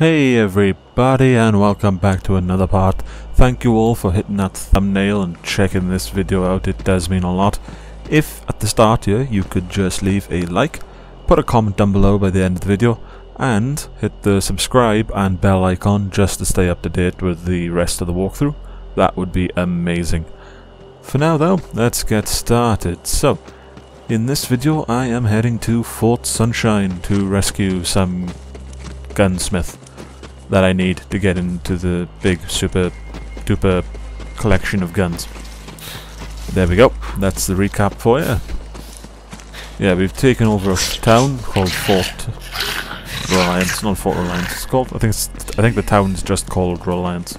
Hey everybody, and welcome back to another part. Thank you all for hitting that thumbnail and checking this video out. It does mean a lot. If at the start here you could just leave a like, put a comment down below by the end of the video, and hit the subscribe and bell icon just to stay up to date with the rest of the walkthrough, that would be amazing. For now though, let's get started. So in this video I am heading to Fort Sunshine to rescue some gunsmith that I need to get into the big super duper collection of guns. There we go, that's the recap for you. Yeah, we've taken over a town called Fort Reliance, not Fort Reliance it's called. I think the town's just called Reliance.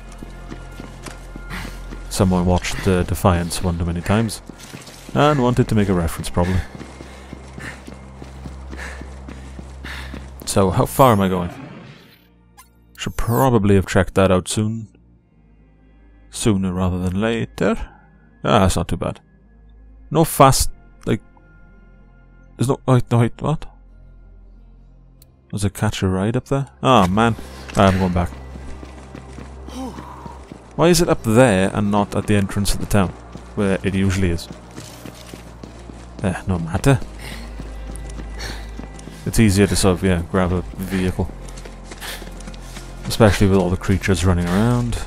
Someone watched Defiance one too many times and wanted to make a reference probably. So how far am I going? Should probably have checked that out soon. Sooner rather than later. Ah, that's not too bad. No fast, like... There's no... Wait, what? Does it catch a ride up there? Ah, man. I'm going back. Why is it up there and not at the entrance of the town? Where it usually is. No matter. It's easier to sort of, yeah, grab a vehicle. Especially with all the creatures running around.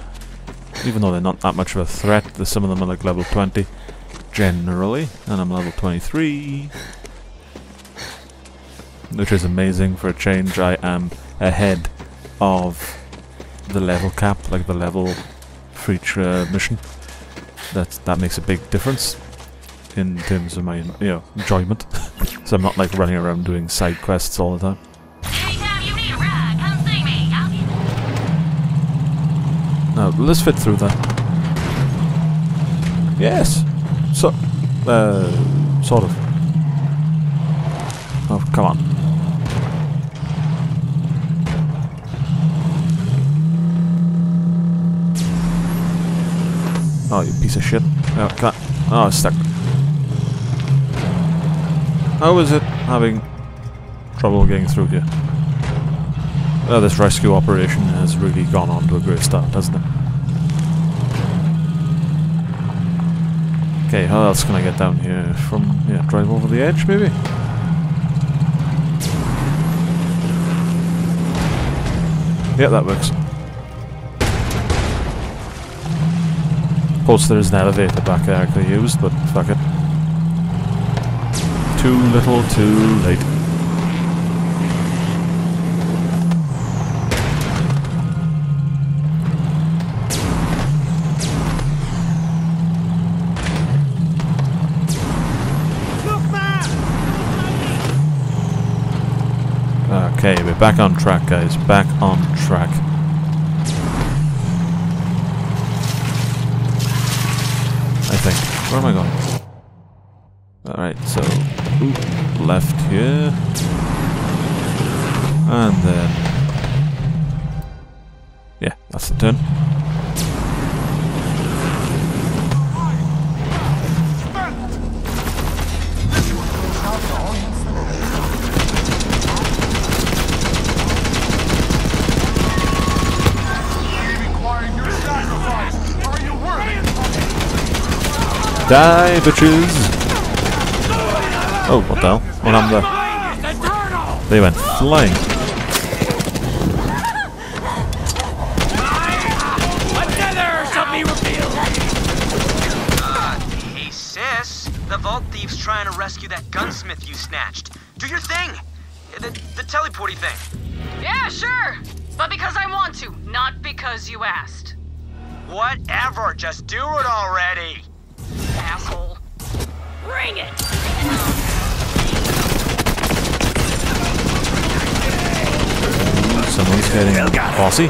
Even though they're not that much of a threat, some of them are like level 20 generally, and I'm level 23, which is amazing for a change. I am ahead of the level cap, like the level creature mission. That makes a big difference in terms of my, you know, enjoyment. So I'm not like running around doing side quests all the time. No, let's fit through that. Yes! So... sort of. Oh, come on. Oh, you piece of shit. Oh, can't. Oh, it's stuck. How is it having trouble getting through here? Well, this rescue operation has really gone on to a great start, hasn't it? Okay, how else can I get down here? From, yeah, drive over the edge, maybe? Yeah, that works. Of course, there is an elevator back there I could have used, but fuck it. Too little, too late. Okay, we're back on track, guys. Back on track. I think. Where am I going? Alright, so... Ooh, left here. And then... Yeah, that's the turn. Die, bitches! Oh, what the hell? What happened there? They went flying. Hey sis, the vault thief's trying to rescue that gunsmith you snatched. Do your thing! The teleporty thing. Yeah, sure! But because I want to, not because you asked. Whatever, just do it already! Asshole. Bring it! Someone's getting bossy.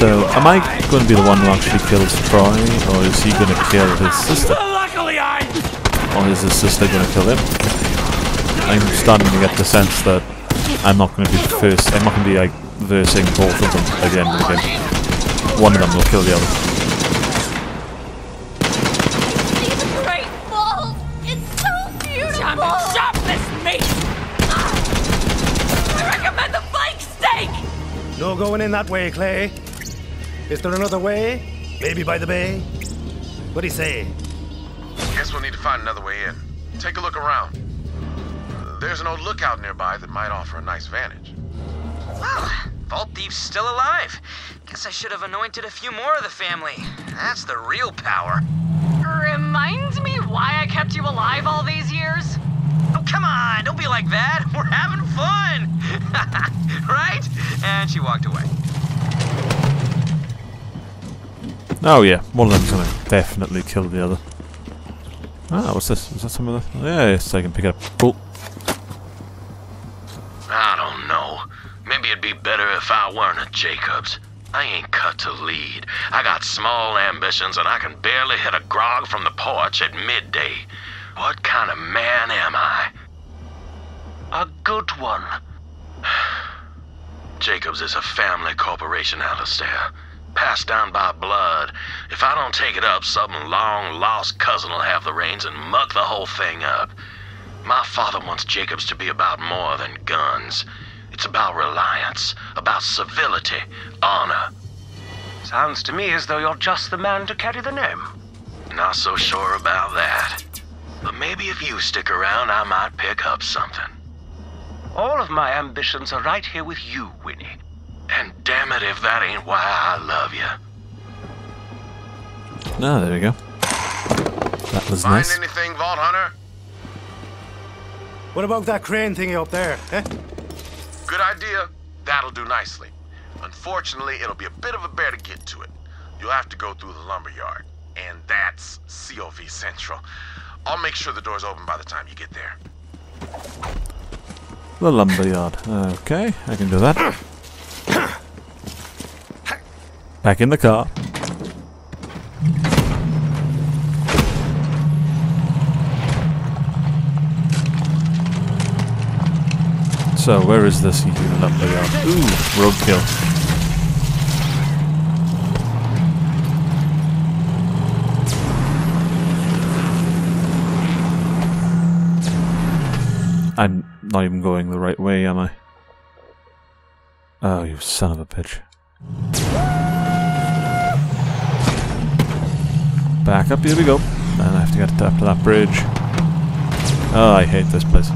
So, am I going to be the one who actually kills Troy, or is he going to kill his sister? Or is his sister going to kill him? I'm starting to get the sense that I'm not going to be first. I'm not going to be like versing both of them at the end of the game. One of them will kill the other. No going in that way, Clay. Is there another way? Maybe by the bay? What do you say? Guess we'll need to find another way in. Take a look around. There's an old lookout nearby that might offer a nice vantage. Well, Vault Thief's still alive. Guess I should have anointed a few more of the family. That's the real power. Reminds me why I kept you alive all these years. Oh, come on, don't be like that. We're having fun. Right? And she walked away. Oh yeah, one of them's gonna definitely kill the other. Ah, what's this? Is that some of the... Yeah, yes, I can pick it up. Cool. I don't know. Maybe it'd be better if I weren't a Jacobs. I ain't cut to lead. I got small ambitions and I can barely hit a grog from the porch at midday. What kind of man am I? A good one. Jacobs is a family corporation, Alistair. Passed down by blood. If I don't take it up, some long-lost cousin will have the reins and muck the whole thing up. My father wants Jacobs to be about more than guns. It's about reliance, about civility, honor. Sounds to me as though you're just the man to carry the name. Not so sure about that. But maybe if you stick around, I might pick up something. All of my ambitions are right here with you, Winnie. And damn it if that ain't why I love you. No, there we go. That was nice. Find anything, Vault Hunter? What about that crane thingy up there, eh? Good idea. That'll do nicely. Unfortunately, it'll be a bit of a bear to get to it. You'll have to go through the lumberyard. And that's COV Central. I'll make sure the door's open by the time you get there. The lumberyard. Okay, I can do that. Back in the car. So, where is this lumberyard? Ooh, roadkill. I'm not even going the right way, am I? Oh, you son of a bitch. Back up, here we go. And I have to get up to that bridge. Oh, I hate this place.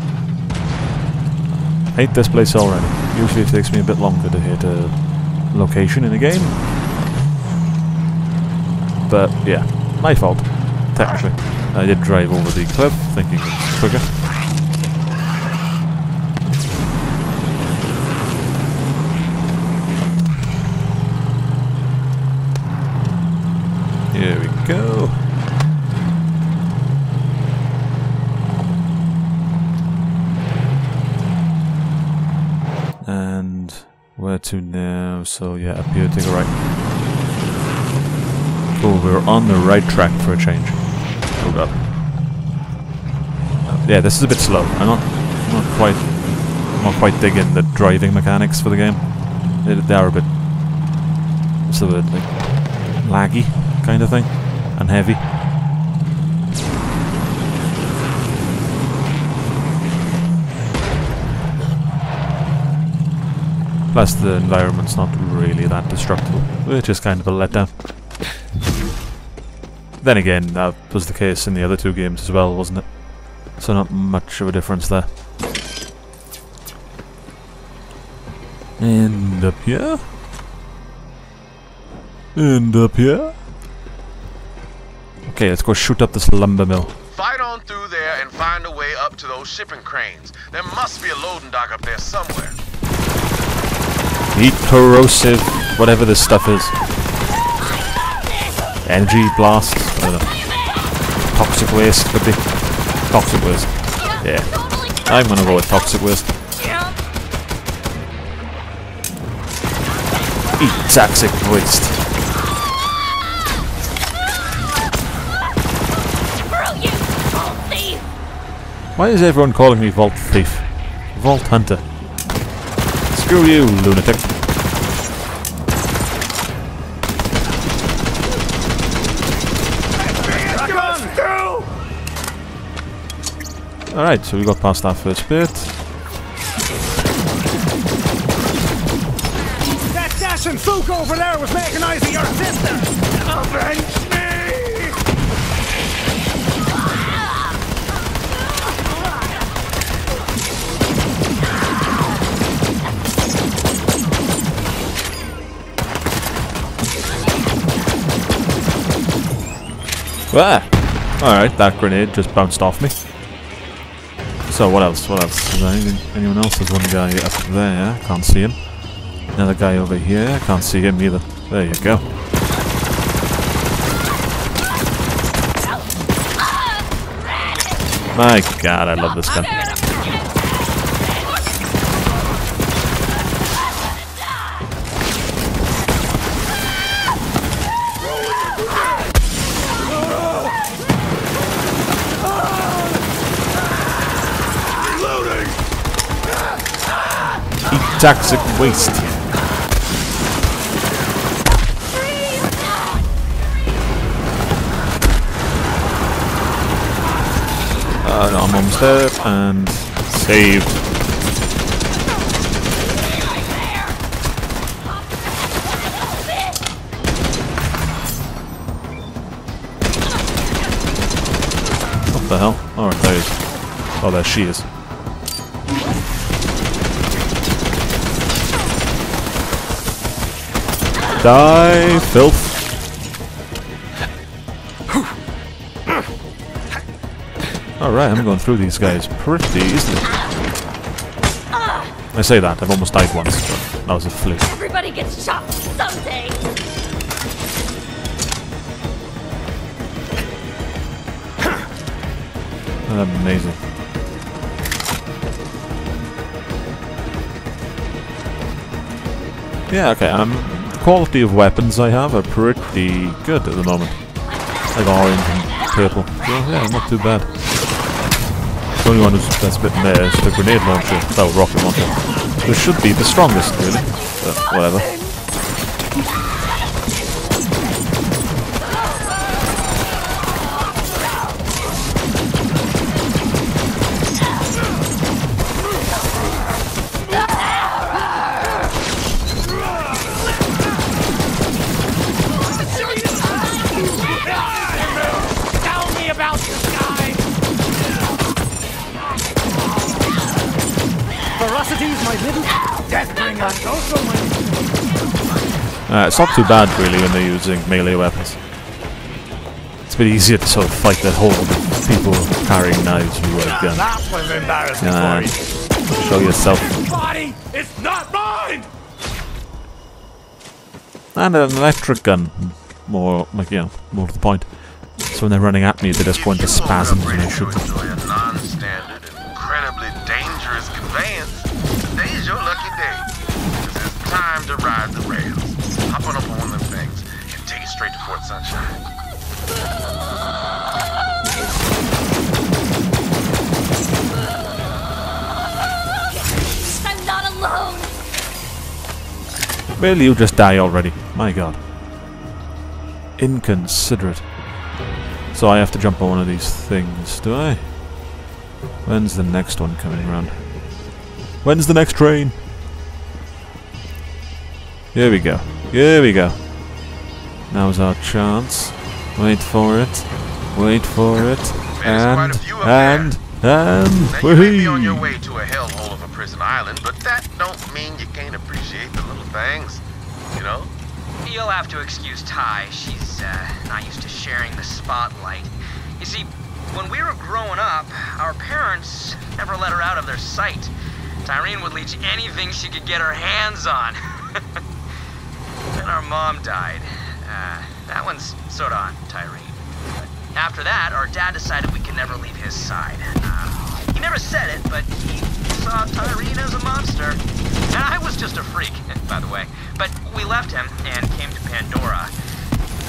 Hate this place already. Usually it takes me a bit longer to hit a location in a game. But, yeah. My fault. Technically. I did drive over the cliff, thinking it was quicker. Here we go. And where to now? So yeah, up here, take a right. Cool, we're on the right track for a change. Oh god. Yeah, this is a bit slow. I'm not quite digging the driving mechanics for the game. They are a bit, what's the word, like laggy kind of thing, and heavy. Plus the environment's not really that destructible, which is kind of a letdown. Then again, that was the case in the other two games as well, wasn't it? So not much of a difference there. And up here? And up here? Okay, let's go shoot up this lumber mill. Fight on through there and find a way up to those shipping cranes. There must be a loading dock up there somewhere. Heat, corrosive, whatever this stuff is. Energy blasts, I don't know. Toxic waste could be. Toxic waste. Yeah. I'm gonna roll with toxic waste. Eat toxic waste. Why is everyone calling me Vault Thief? Vault Hunter. Screw you, lunatic. Alright, so we got past that first bit. Listen, Fook over there was mechanizing your sister! Avenge me! Ah! Alright, that grenade just bounced off me. So what else? What else? Is there anyone else? There's one guy up there, I can't see him. Another guy over here, I can't see him either. There you go. My god, I love this gun. Toxic waste. No, I'm almost there, and saved. What the hell? Oh, there he is. Oh, there she is. Die, filth. Alright, I'm going through these guys pretty easily. I say that, I've almost died once, but that was a fluke. Everybody gets shot someday! Amazing. Yeah, okay, quality of weapons I have are pretty good at the moment. Like orange and purple. Well, yeah, not too bad. The only one that's bitten there is the grenade launcher. Oh, rocket launcher. Which should be the strongest, really. But whatever. It's not too bad, really, when they're using melee weapons. It's a bit easier to sort of fight that whole people carrying knives and work guns. That was embarrassing for you. Show yourself. Body is not mine! And an electric gun. More, like, you know, more to the point. So when they're running at me, they just go into spasms and they shoot. Straight to Fort Sunshine. I'm not alone. Will you just die already? My god. Inconsiderate. So I have to jump on one of these things, do I? When's the next one coming around? When's the next train? Here we go. Here we go. Now's our chance. Wait for it. Wait for it. And you may be on your way to a hellhole of a prison island, but that don't mean you can't appreciate the little things, you know? You'll have to excuse Ty. She's not used to sharing the spotlight. You see, when we were growing up, our parents never let her out of their sight. Tyreen would leech anything she could get her hands on. Then our mom died. That one's sort of on Tyreen. But after that, our dad decided we could never leave his side. He never said it, but he saw Tyreen as a monster. And I was just a freak, by the way. But we left him and came to Pandora.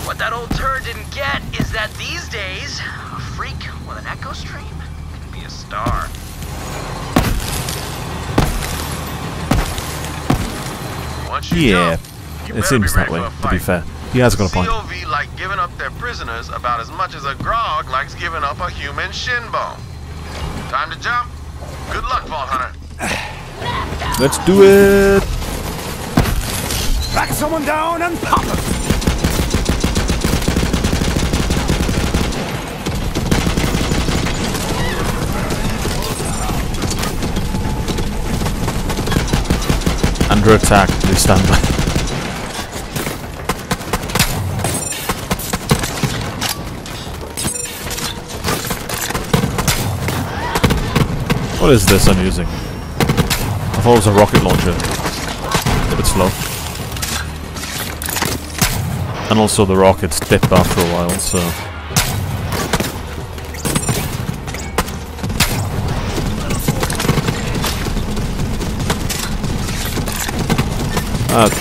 What that old turd didn't get is that these days, a freak with an echo stream can be a star. Yeah, it seems that way, to be fair. He has got a point. COV like giving up their prisoners about as much as a grog likes giving up a human shin bone. Time to jump. Good luck, Vault Hunter. Let's do it. Track someone down and pop them! Under attack, please stand by. What is this I'm using? I thought it was a rocket launcher. A bit slow. And also the rockets dip after a while, so...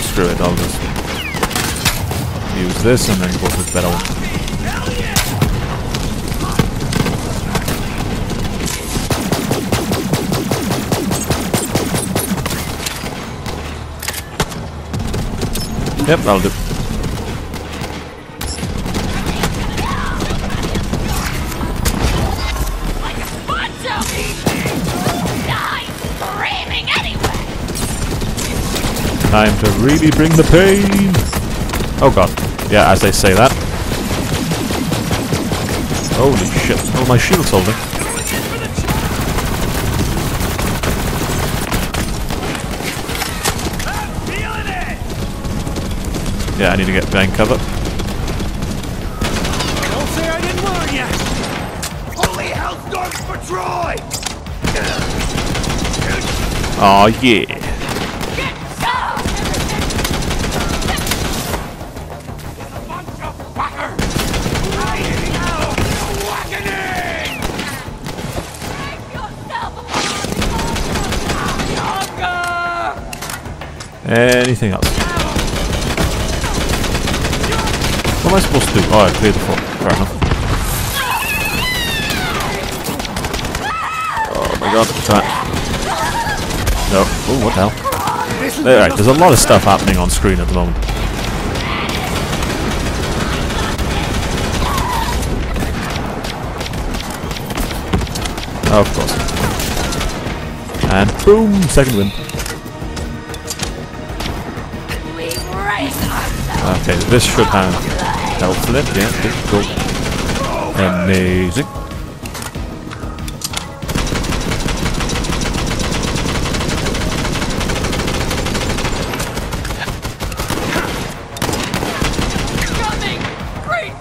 Screw it, I'll just use this and then go for the better one. Yep, that'll do. Time to really bring the pain! Oh god. Yeah, as they say that. Holy shit. Oh, my shield's holding. Yeah, I need to get behind cover. Don't say I didn't warn you! Holy hell, dogs for Troy! Aw, yeah. Anything else? What am I supposed to do? Oh, I cleared the floor. Fair enough. Oh my god, what's that? No. Oh, what the hell? Alright, there's a lot of stuff happening on screen at the moment. Oh, of course. And boom! Second win. Okay, this should have helped flip, yeah, good, cool. Amazing. Coming! Great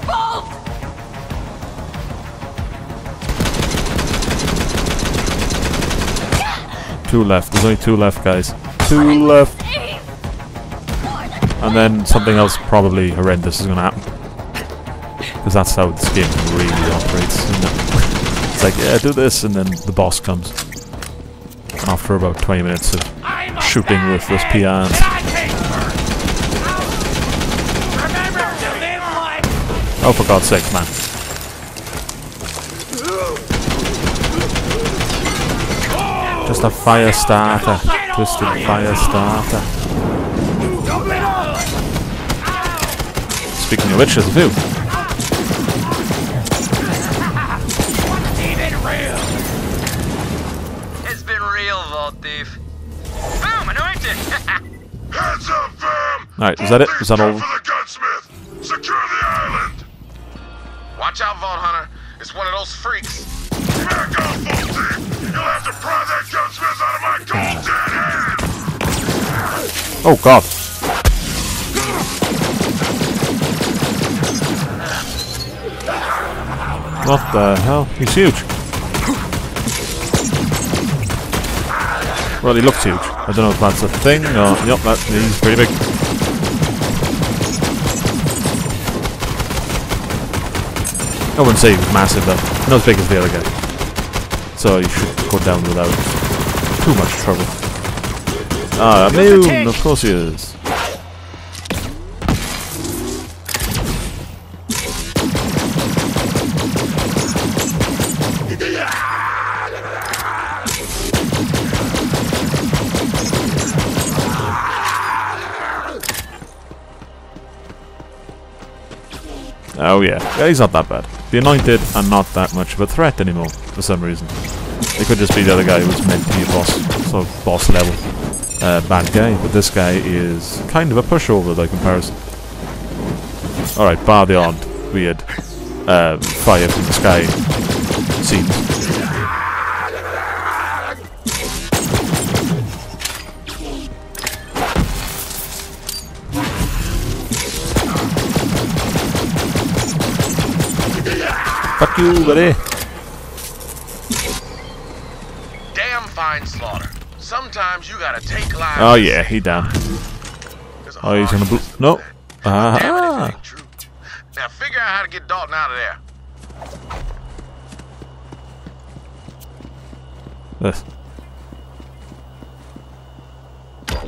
bolt! Two left, there's only two left, guys. Two left. And then something else probably horrendous is going to happen. Because that's how this game really operates, isn't it? It's like, yeah, do this, and then the boss comes. And after about 20 minutes of shooting worthless peons. Oh, for God's sake, man. Just a fire starter. Twisted fire starter. Speaking of which, there's a few. It's been real, Vault Thief. Boom, anointed! Hands up, fam! Alright, is that it? Is that all? For the gunsmith. Secure the island. Watch out, Vault Hunter. It's one of those freaks. Back off, Vault Thief! You'll have to pry that gunsmith out of my gold-dead hand! Oh, God. What the hell? He's huge. Well, he looks huge. I don't know if that's a thing or... Yup, he's pretty big. I wouldn't say he was massive, though. Not as big as the other guy. So you should go down without too much trouble. Ah, immune! Of course he is. Oh yeah, he's not that bad. The Anointed are not that much of a threat anymore, for some reason. It could just be the other guy who was meant to be a boss, sort of boss level. bad guy, but this guy is kind of a pushover by comparison. Alright, bar the odd weird fire from the sky scene. Fuck you, buddy! Damn fine slaughter. Sometimes you gotta take lives. Oh yeah, he down. Oh, he's gonna no. Ah. Now figure out how to get Dalton out of there.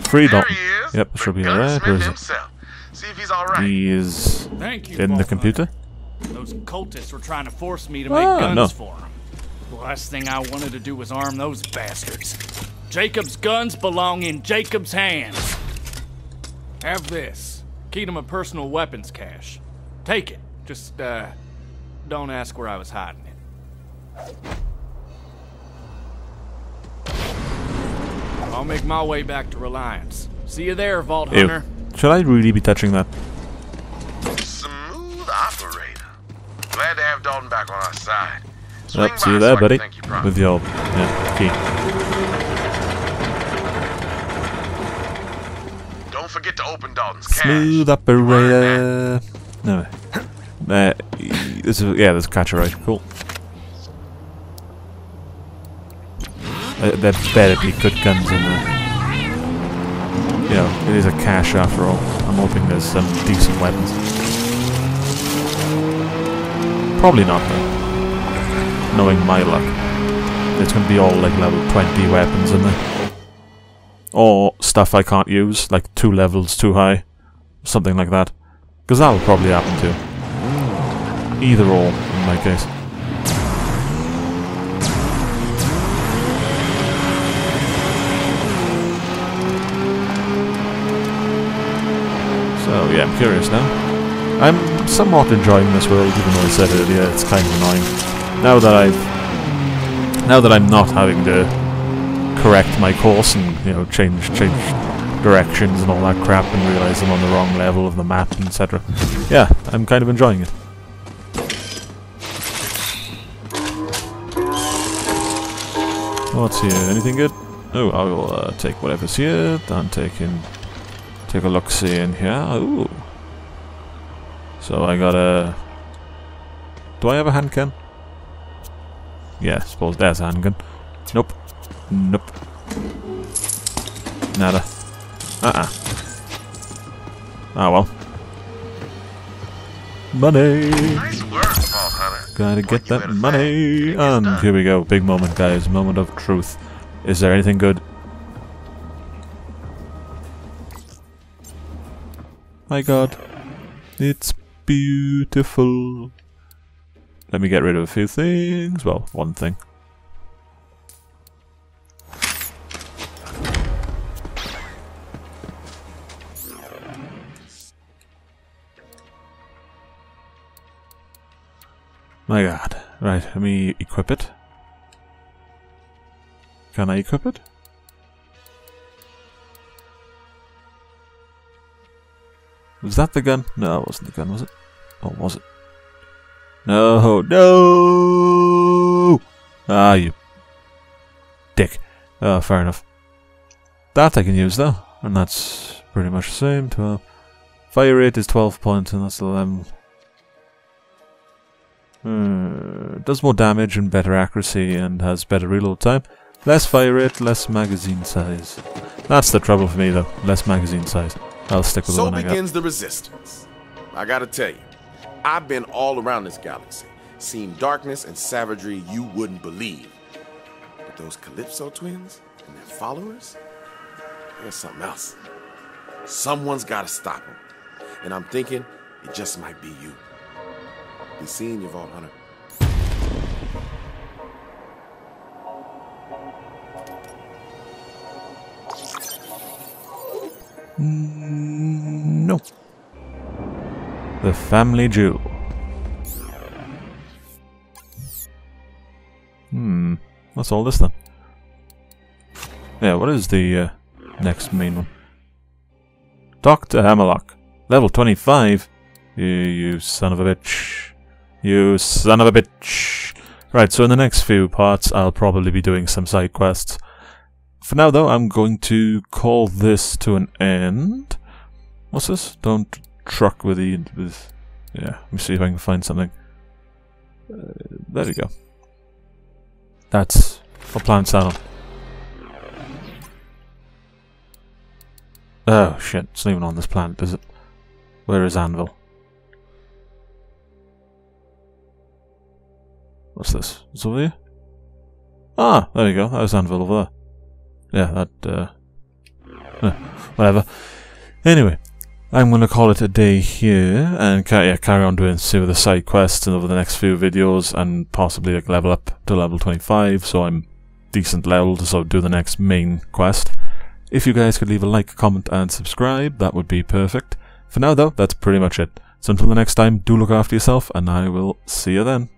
Free Dalton. Yep, should be alright. See if he's alright. He is in the computer. Those cultists were trying to force me to make guns for them. The last thing I wanted to do was arm those bastards. Jacob's guns belong in Jacob's hands. Have this. Keep him a personal weapons cache. Take it. Just, don't ask where I was hiding it. I'll make my way back to Reliance. See you there, Vault Hunter. Should I really be touching that? Smooth operator. Glad to have Dalton back on our side. Yep, see you there, buddy. With your key. Don't forget to open Dalton's cache. Smooth operator. No. Yeah, there's a catcher, right? Cool. There better be good guns in there. You know, it is a cache after all. I'm hoping there's some decent weapons. Probably not, though. Knowing my luck, it's going to be all like level 20 weapons in there, or stuff I can't use, like 2 levels too high, something like that, because that will probably happen too. Either or, in my case. So yeah, I'm curious now. I'm somewhat enjoying this world, even though I said earlier it's kind of annoying. Now that I'm not having to correct my course and, you know, change directions and all that crap and realise I'm on the wrong level of the map, etc. Yeah, I'm kind of enjoying it. What's here? Anything good? Oh, I will take whatever's here. I'm taking. Take a look, see in here. Ooh. So I got a. Do I have a hand can? Yeah, I suppose there's a handgun. Nope. Nope. Nada. Ah well. Money! Nice work, Vault Hunter. Gotta get that money! And here we go. Big moment, guys. Moment of truth. Is there anything good? My god. It's beautiful. Let me get rid of a few things. Well, one thing. My god. Right, let me equip it. Can I equip it? Was that the gun? No, it wasn't the gun, was it? Or was it? No, no! Ah, you dick. Oh, fair enough. That I can use, though. And that's pretty much the same. 12. Fire rate is 12 points, and that's 11. Does more damage and better accuracy, and has better reload time. Less fire rate, less magazine size. That's the trouble for me, though. Less magazine size. I'll stick with the one I got. So begins the resistance. I gotta tell you. I've been all around this galaxy, seen darkness and savagery you wouldn't believe. But those Calypso twins and their followers, there's something else. Someone's got to stop them. And I'm thinking it just might be you. Be seeing you, Vault Hunter. No. The Family Jewel. What's all this then? Yeah, what is the next main one. Dr. Hammerlock. Level 25. You son of a bitch. You son of a bitch. Right, so in the next few parts, I'll probably be doing some side quests. For now, though, I'm going to call this to an end. What's this? Don't truck with the... yeah, let me see if I can find something. There we go. That's for Plant Saddle. Oh, shit. It's not even on this planet, is it? Where is Anvil? What's this? It's over here? Ah, there we go. That was Anvil over there. Yeah, that, whatever. Anyway, I'm going to call it a day here, and carry on doing some of the side quests over the next few videos, and possibly, like, level up to level 25, so I'm decent level to sort of do the next main quest. If you guys could leave a like, comment, and subscribe, that would be perfect. For now, though, that's pretty much it. So until the next time, do look after yourself, and I will see you then.